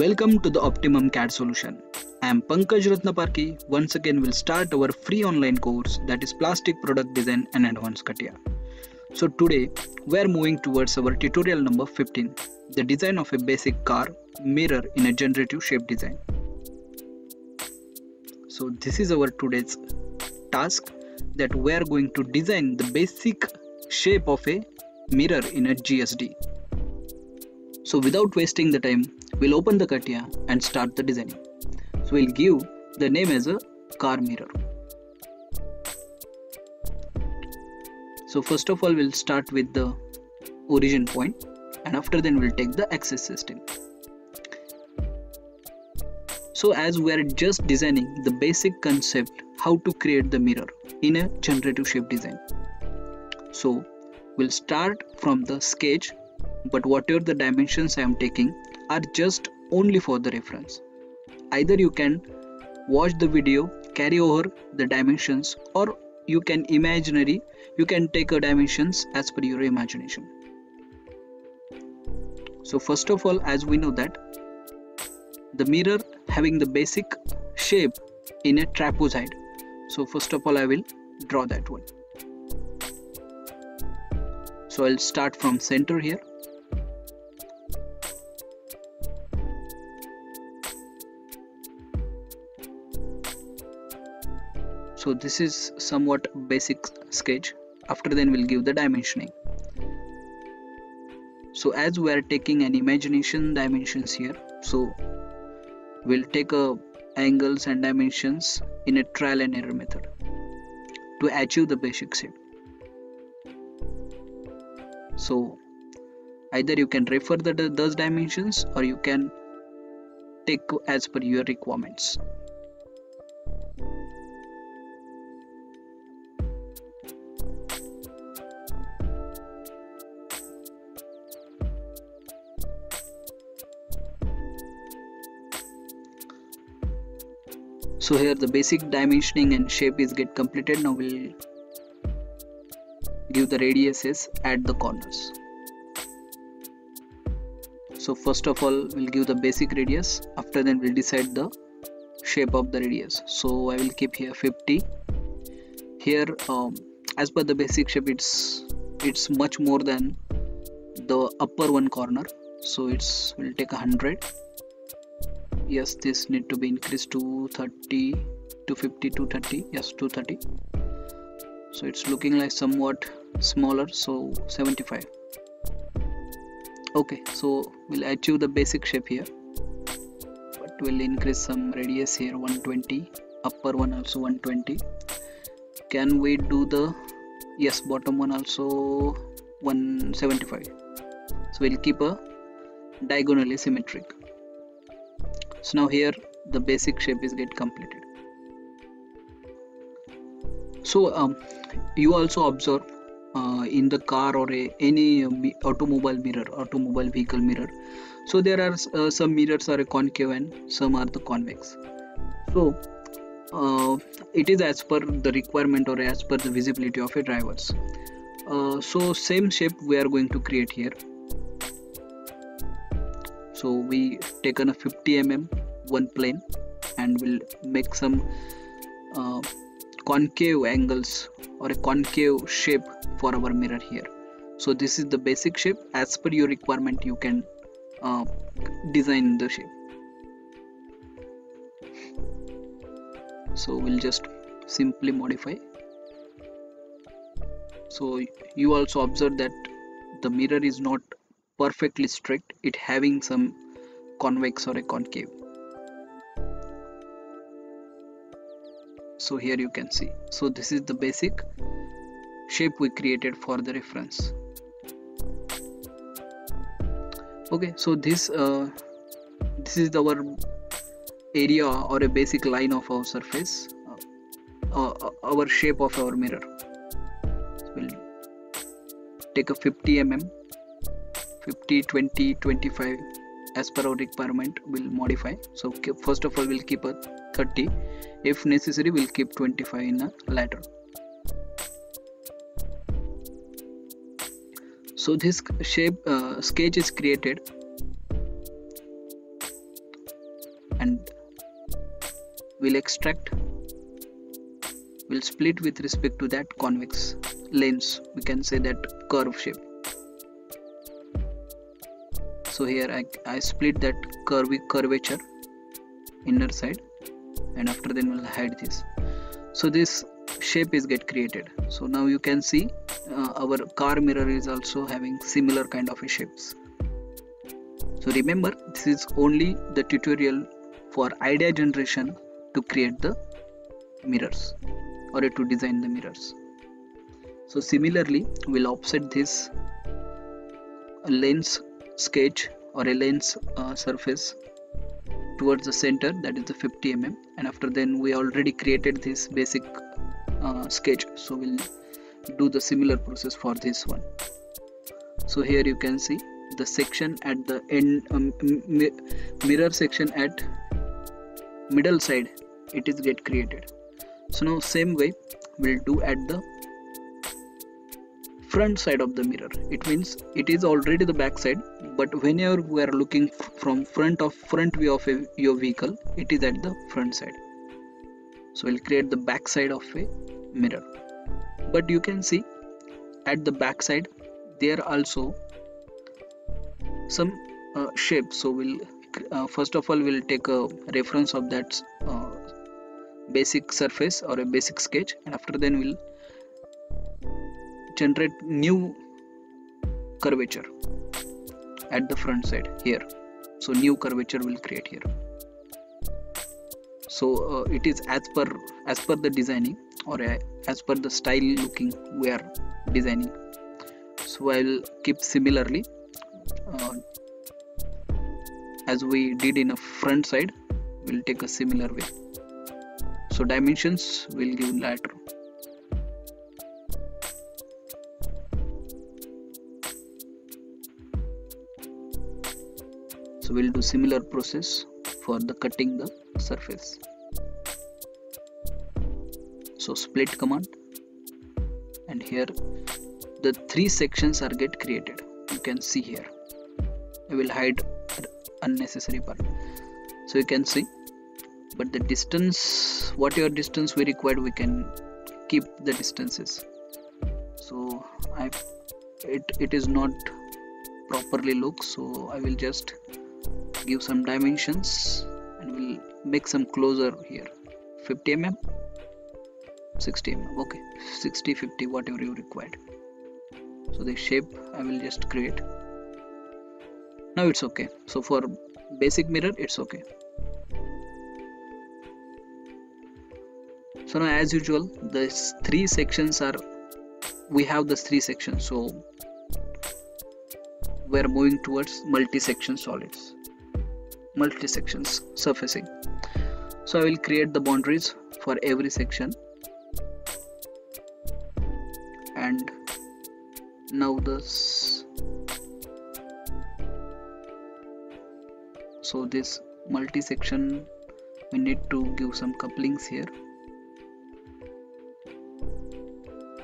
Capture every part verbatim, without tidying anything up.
Welcome to the Optimum C A D solution. I am Pankaj Ratnaparkhi. Once again we'll start our free online course that is Plastic Product Design and Advanced Catia. So today we are moving towards our tutorial number fifteen, the design of a basic car mirror in a generative shape design. So this is our today's task, that we are going to design the basic shape of a mirror in a G S D. So without wasting the time, we'll open the Catia and start the designing. So we'll give the name as a car mirror. So first of all, we'll start with the origin point, and after then we'll take the axis system. So as we are just designing the basic concept how to create the mirror in a generative shape design. So we'll start from the sketch, but whatever the dimensions I am taking are just only for the reference. Either you can watch the video, carry over the dimensions, or you can imaginary, you can take a dimensions as per your imagination. So first of all, as we know that the mirror having the basic shape in a trapezoid. So first of all, I will draw that one. So I'll start from center here. So this is somewhat basic sketch. After then we'll give the dimensioning. So as we are taking an imagination dimensions here, so we'll take a angles and dimensions in a trial and error method to achieve the basic shape. So either you can refer the those dimensions, or you can take as per your requirements. So here the basic dimensioning and shape is get completed. Now we'll give the radiuses at the corners. So first of all, we'll give the basic radius. After then we'll decide the shape of the radius. So I will keep here fifty. Here um, as per the basic shape, it's it's much more than the upper one corner. So it's we'll take one hundred. Yes, this need to be increased to thirty, to fifty, to thirty. Yes, to thirty. So it's looking like somewhat smaller. So seventy-five. Okay, so we'll achieve the basic shape here, but we'll increase some radius here. one twenty. Upper one also one twenty. Can we do the yes bottom one also one seventy-five? So we'll keep a diagonally symmetric. So now here the basic shape is get completed. So um, you also observe uh, in the car or a, any automobile mirror, automobile vehicle mirror. So there are uh, some mirrors are concave and some are the convex. So uh, it is as per the requirement or as per the visibility of a drivers. Uh, so same shape we are going to create here. So we taken a fifty millimeter one plane, and we'll make some uh, concave angles or a concave shape for our mirror here. So this is the basic shape. As per your requirement, you can uh, design the shape. So we'll just simply modify. So you also observe that the mirror is not perfectly straight, it having some convex or a concave. So here you can see. So this is the basic shape we created for the reference. Okay, so this uh, this is our area or a basic line of our surface, uh, uh, our shape of our mirror. So we'll take a fifty millimeter. fifty, twenty, twenty-five as per our requirement we'll modify. So keep, first of all we'll keep a thirty. If necessary we'll keep twenty-five in a ladder. So this shape uh, sketch is created. we'll extract, we'll split with respect to that convex lens, we can say that curve shape. So here I, I split that curvy curvature inner side, and after then we'll hide this. So this shape is get created. So now you can see uh, our car mirror is also having similar kind of shapes. So remember, this is only the tutorial for idea generation to create the mirrors or to design the mirrors. So similarly, we'll offset this lens sketch or a lens uh, surface towards the center, that is the fifty millimeters, and after then we already created this basic uh, sketch, so we'll do the similar process for this one. So here you can see the section at the end, um, mi mirror section at middle side, it is get created. So now same way we'll do at the front side of the mirror. It means it is already the back side, but whenever we are looking from front of front view of a, your vehicle, it is at the front side. So we'll create the back side of a mirror. But you can see at the back side there also some uh, shape. So we'll uh, first of all we'll take a reference of that uh, basic surface or a basic sketch, and after then we'll generate new curvature at the front side here. So new curvature will create here. So uh, it is as per as per the designing or uh, as per the style looking we are designing. So I'll keep similarly uh, as we did in a front side, we'll take a similar way. So dimensions will give later. So we'll do similar process for the cutting the surface. So split command, and here the three sections are get created. You can see here. I will hide unnecessary part. So you can see, but the distance, whatever distance we required, we can keep the distances. So I, it it is not properly look. So I will just give some dimensions and we'll make some closer here. Fifty millimeters, sixty millimeters, okay, sixty, fifty, whatever you required. So the shape I will just create now. It's okay. So for basic mirror it's okay. So now as usual these three sections are, we have the three sections, so we are moving towards multi-section solids, multi-sections surfacing. So I will create the boundaries for every section, and now this, so this multi-section we need to give some couplings here.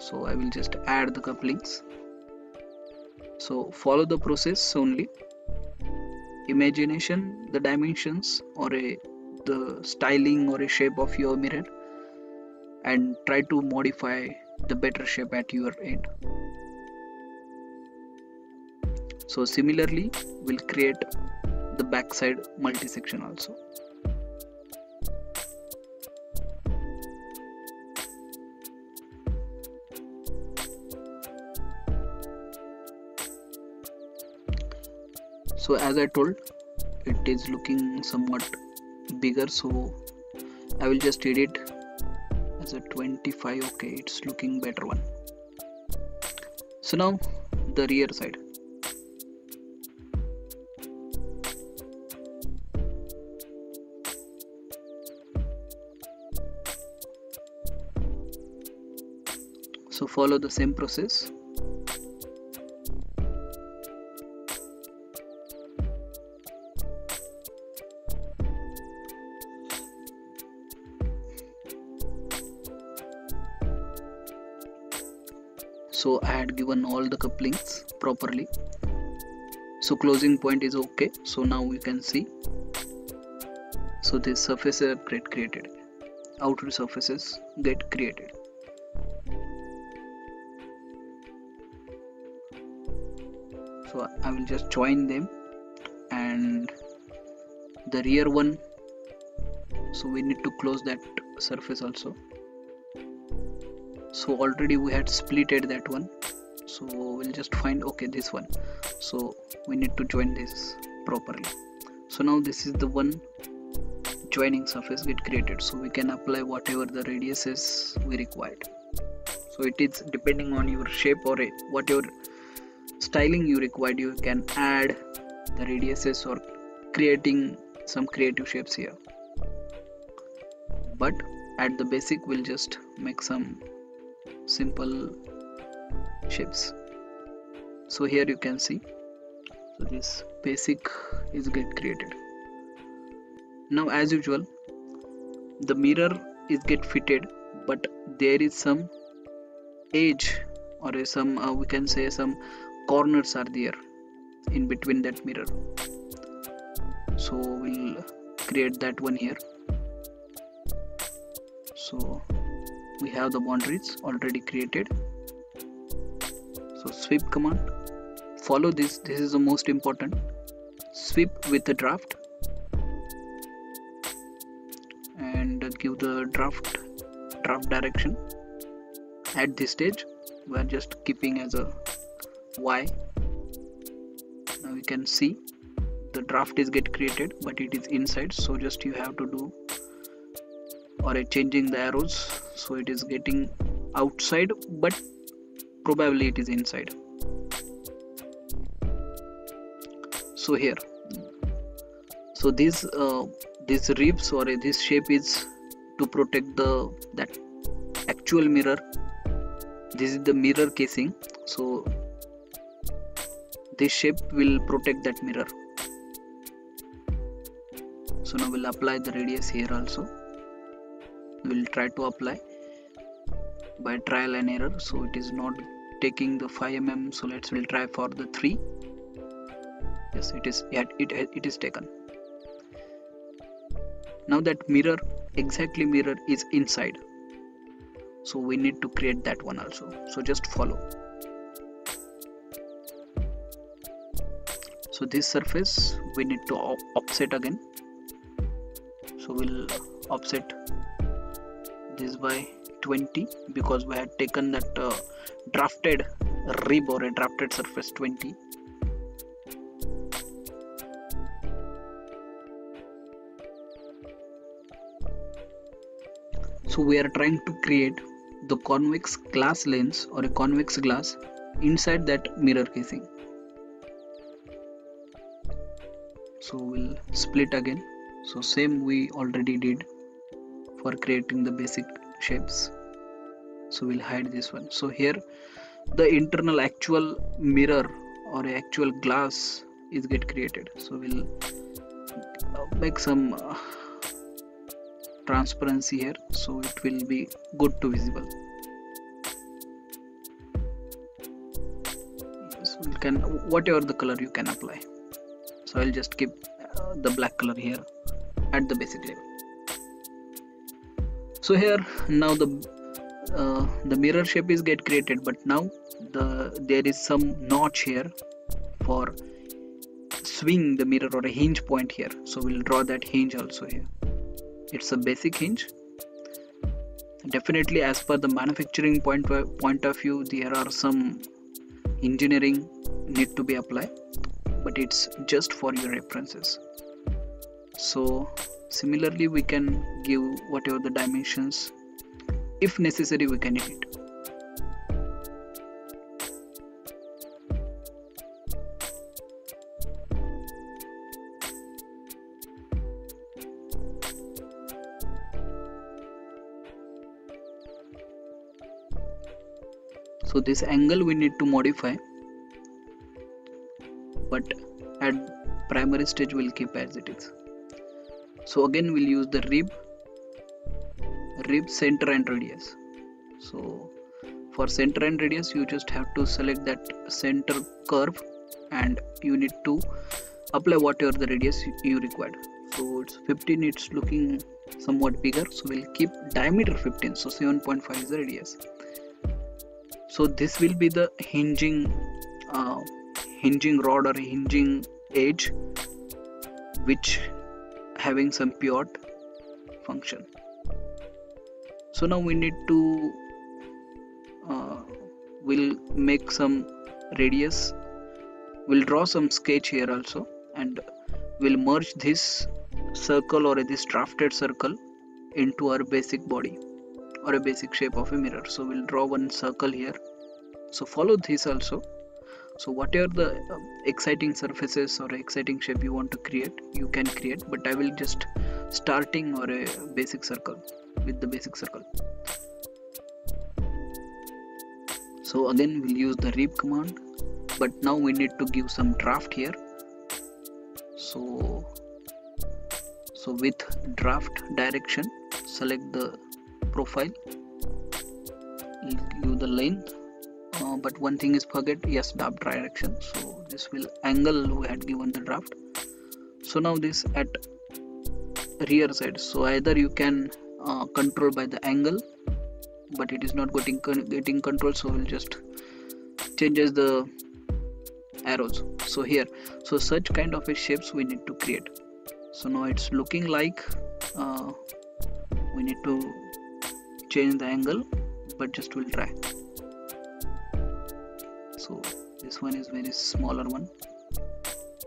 So I will just add the couplings. So follow the process only. Imagination, the dimensions or a, the styling or a shape of your mirror, and try to modify the better shape at your end. So similarly we'll create the backside multi-section also. So as I told, it is looking somewhat bigger, so I will just edit as a twenty-five. Okay, it's looking better one. So now the rear side. So follow the same process. So I had given all the couplings properly. So closing point is okay. So now you can see. So this surface is created. outer surfaces get created. So I will just join them, and the rear one, so we need to close that surface also. So already we had splitted that one, so we'll just find okay this one, so we need to join this properly. So now this is the one joining surface get created, so we can apply whatever the radius is we required. So it is depending on your shape or whatever styling you required, you can add the radiuses or creating some creative shapes here, but at the basic we'll just make some simple shapes. So here you can see, so this basic is get created. Now as usual the mirror is get fitted, but there is some edge or some uh, we can say some corners are there in between that mirror, so we'll create that one here. So we have the boundaries already created. So sweep command, follow this, this is the most important. Sweep with the draft and give the draft draft direction. At this stage we are just keeping as a Y. Now you can see the draft is get created, but it is inside, so just you have to do or a changing the arrows, so it is getting outside but probably it is inside. So here, so this uh, this ribs or uh, this shape is to protect the that actual mirror. This is the mirror casing, so this shape will protect that mirror. So now we'll apply the radius here also. We'll try to apply by trial and error, so it is not taking the five millimeters, so let's we'll try for the three. Yes, it is yet it, it is taken. Now that mirror exactly mirror is inside, so we need to create that one also, so just follow. So this surface we need to offset again, so we'll offset this by twenty, because we had taken that uh, drafted rib or a drafted surface twenty. So we are trying to create the convex glass lens or a convex glass inside that mirror casing, so we'll split again. So same we already did for creating the basic shapes, so we'll hide this one. So here the internal actual mirror or actual glass is get created, so we'll make some uh, transparency here, so it will be good to visible. So you can whatever the color you can apply, so I'll just keep uh, the black color here at the basic level. So here now the uh, the mirror shape is get created, but now the there is some notch here for swing the mirror or a hinge point here, so we'll draw that hinge also here. It's a basic hinge. Definitely as per the manufacturing point point of view there are some engineering need to be applied, but it's just for your references. So similarly we can give whatever the dimensions, if necessary we can edit. So this angle we need to modify, but at primary stage we'll keep as it is. So again we'll use the rib, rib center and radius. So for center and radius you just have to select that center curve and you need to apply whatever the radius you required. So it's fifteen, it's looking somewhat bigger, so we'll keep diameter fifteen, so seven point five is the radius. So this will be the hinging uh, hinging rod or hinging edge, which having some pivot function. So now we need to uh, we'll make some radius, we'll draw some sketch here also, and we'll merge this circle or this drafted circle into our basic body or a basic shape of a mirror. So we'll draw one circle here, so follow this also. So whatever the uh, exciting surfaces or exciting shape you want to create, you can create, but I will just starting or a basic circle with the basic circle. So again we'll use the rib command, but now we need to give some draft here. So so with draft direction, select the profile, give the length. Uh, but one thing is forget, yes, draft direction. So this will angle we had given the draft. So now this at rear side. So either you can uh, control by the angle, but it is not getting getting control. So we'll just changes the arrows. So here, so such kind of a shapes we need to create. So now it's looking like uh, we need to change the angle, but just we'll try. So this one is very smaller one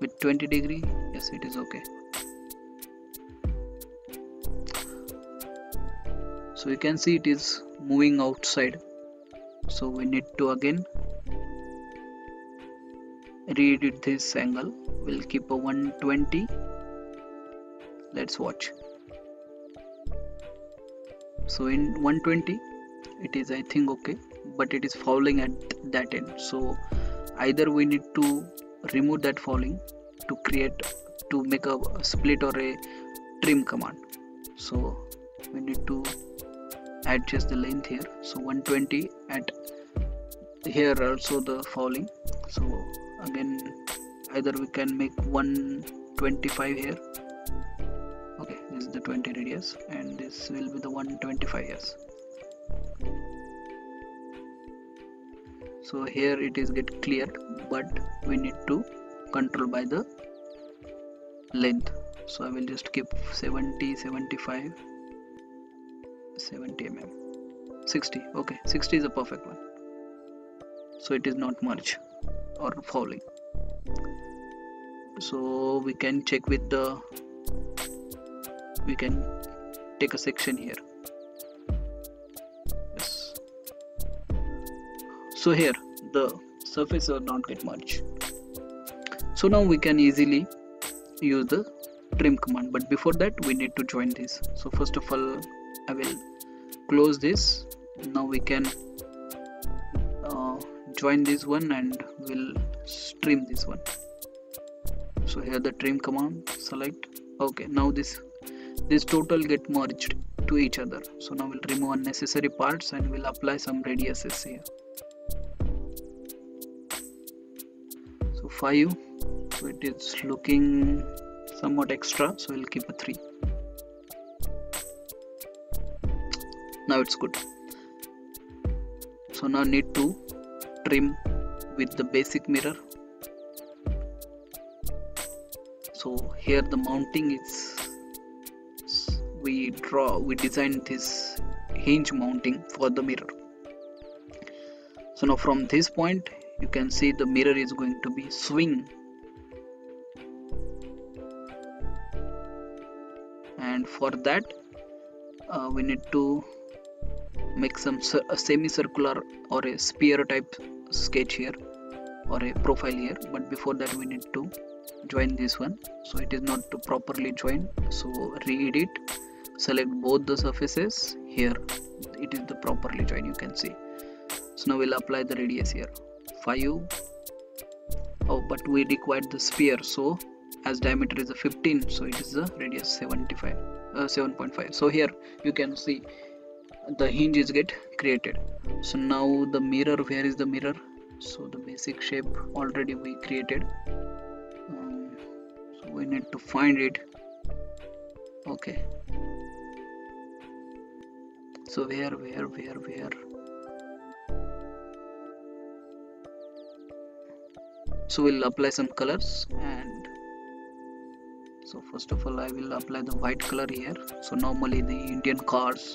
with twenty degree. Yes, it is okay. So you can see it is moving outside, so we need to again re-edit this angle. We'll keep a one twenty. Let's watch. So in one twenty it is, I think, okay, but it is fouling at that end. So either we need to remove that fouling to create, to make a split or a trim command. So we need to adjust the length here. So one twenty at here also the fouling. So again either we can make one twenty-five here. Okay, this is the twenty radius and this will be the one twenty-five. Yes. So here it is get cleared, but we need to control by the length. So I will just keep seventy, seventy-five, seventy millimeters, sixty. Okay, sixty is a perfect one. So it is not merged or fouling. So we can check with the, we can take a section here. So here the surface will not get merged. So now we can easily use the trim command, but before that we need to join this. So first of all I will close this. Now we can uh, join this one and we'll trim this one. So here the trim command, select. Okay, now this this total get merged to each other. So now we'll remove unnecessary parts and we'll apply some radiuses here. five, so it is looking somewhat extra, so we'll keep a three. Now it's good. So now need to trim with the basic mirror. So here the mounting is, we draw, we designed this hinge mounting for the mirror. So now from this point you can see the mirror is going to be swing, and for that uh, we need to make some a semicircular or a sphere type sketch here or a profile here, but before that we need to join this one. So it is not to properly join, so re-edit, select both the surfaces. Here it is the properly join, you can see. So now we'll apply the radius here, five. Oh, but we required the sphere, so as diameter is a fifteen, so it is the radius seventy-five, uh, seven point five. So here you can see the hinge is get created. So now the mirror, where is the mirror? So the basic shape already we created, um, so we need to find it. Okay, So where where where where so we'll apply some colors, and so first of all I will apply the white color here. So normally the Indian cars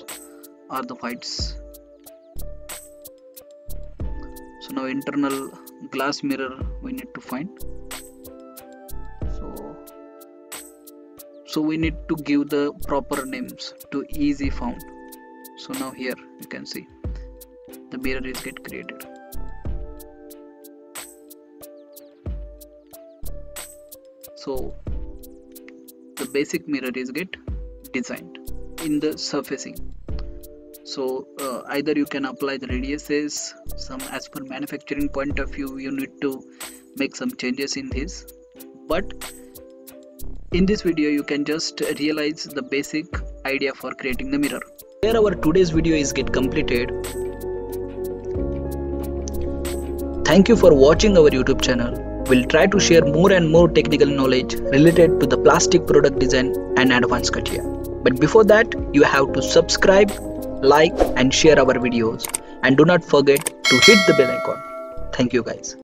are the whites. So now internal glass mirror we need to find. So we need to give the proper names to easy found. So now here you can see the mirror is get created. So the basic mirror is get designed in the surfacing. So uh, either you can apply the radiuses, some as per manufacturing point of view you need to make some changes in this, but in this video you can just realize the basic idea for creating the mirror. Here our today's video is get completed. Thank you for watching our YouTube channel. We'll try to share more and more technical knowledge related to the plastic product design and advanced Catia. But before that, you have to subscribe, like and share our videos, and do not forget to hit the bell icon. Thank you guys.